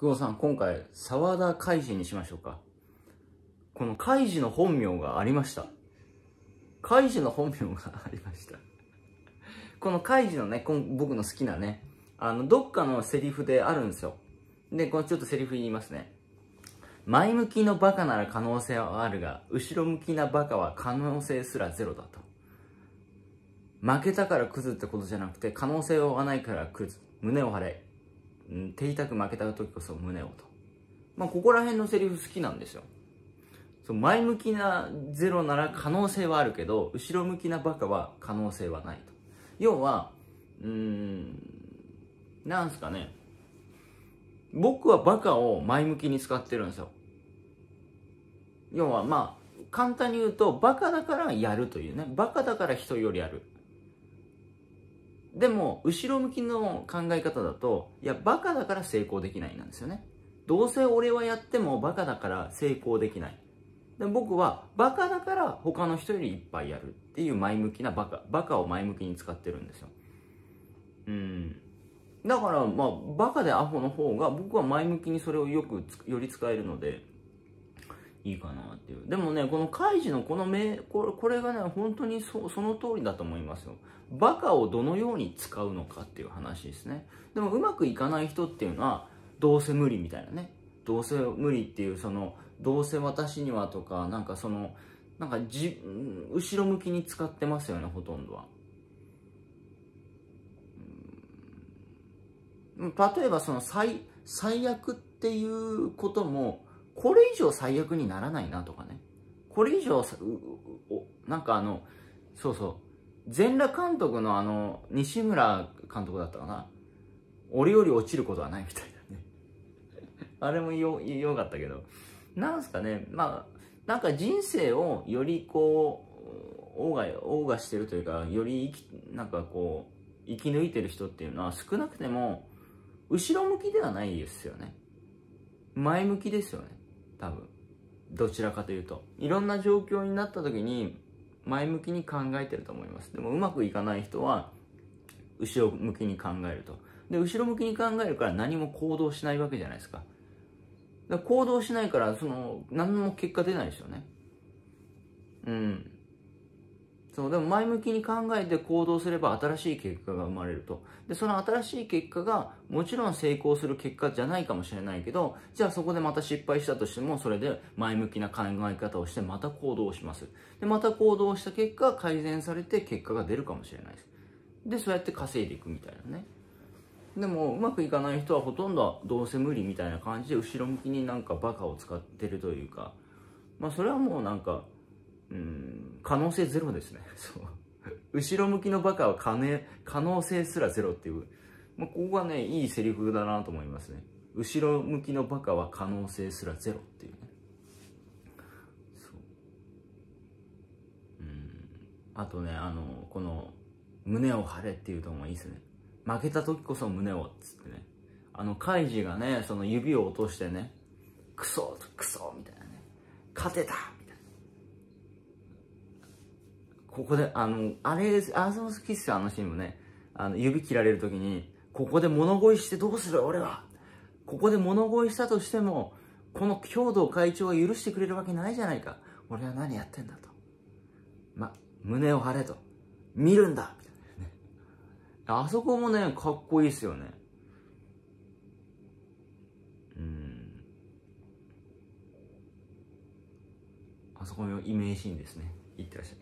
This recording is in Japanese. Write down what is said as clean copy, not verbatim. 久保さん、今回沢田海二にしましょうか。この海二の本名がありました。海二の本名がありましたこの海二のね、僕の好きなね、どっかのセリフであるんですよ。で、このちょっとセリフ言いますね。前向きのバカなら可能性はあるが、後ろ向きなバカは可能性すらゼロだと。負けたからクズってことじゃなくて、可能性はないからクズ。胸を張れ。手痛く負けた時こそ胸をと。まあ、ここら辺のセリフ好きなんですよ。そう、前向きなゼロなら可能性はあるけど、後ろ向きなバカは可能性はないと。要は、なんすかね。僕はバカを前向きに使ってるんですよ。要はまあ、簡単に言うと、バカだからやるというね。バカだから人よりやる。でも、後ろ向きの考え方だと、いや、バカだから成功できないなんですよね。どうせ俺はやってもバカだから成功できない。で、僕はバカだから他の人よりいっぱいやるっていう前向きなバカ。バカを前向きに使ってるんですよ。だから、まあ、バカでアホの方が、僕は前向きにそれをより使えるので、いいかなっていう。でもね、このカイジのこれがね、本当にその通りだと思いますよ。バカをどのように使うのかっていう話ですね。でも、うまくいかない人っていうのは、どうせ無理みたいなね。どうせ無理っていう、どうせ私にはとか、なんか後ろ向きに使ってますよね、ほとんどは。例えば最悪っていうことも、これ以上最悪にならないなとかね。これ以上、そうそう。全裸監督の西村監督だったかな。俺より落ちることはないみたいなね。あれもよかったけど。なんすかね。まあ、なんか人生をより謳歌してるというか、より生き抜いてる人っていうのは少なくても、後ろ向きではないですよね。前向きですよね。多分。どちらかというと。いろんな状況になった時に、前向きに考えてると思います。でも、うまくいかない人は、後ろ向きに考えると。で、後ろ向きに考えるから何も行動しないわけじゃないですか。だから行動しないから、何も結果出ないですよね。そう、でも前向きに考えて行動すれば新しい結果が生まれると。で、その新しい結果がもちろん成功する結果じゃないかもしれないけど、じゃあそこでまた失敗したとしても、それで前向きな考え方をしてまた行動をします。で、また行動した結果、改善されて結果が出るかもしれないです。で、そうやって稼いでいくみたいなね。でも、うまくいかない人はほとんどどうせ無理みたいな感じで、後ろ向きになんかバカを使ってるというか、まあそれはもうなんか、可能性ゼロですね。そう。後ろ向きのバカは可能性すらゼロっていう。まあ、ここがね、いいセリフだなと思いますね。後ろ向きのバカは可能性すらゼロっていうね。そう。あとね、この、胸を張れっていうとこもいいですね。負けた時こそ胸を、つってね。カイジがね、指を落としてね、クソみたいなね。勝てたここで、あそこ好きっすよ、あのシーンもね。指切られるときに、ここで物乞いしてどうする俺は。ここで物乞いしたとしても、この兵頭会長が許してくれるわけないじゃないか。俺は何やってんだと。胸を張れと。見るんだみたいなね。あそこもね、かっこいいっすよね。あそこのイメージシーンですね。いってらっしゃい。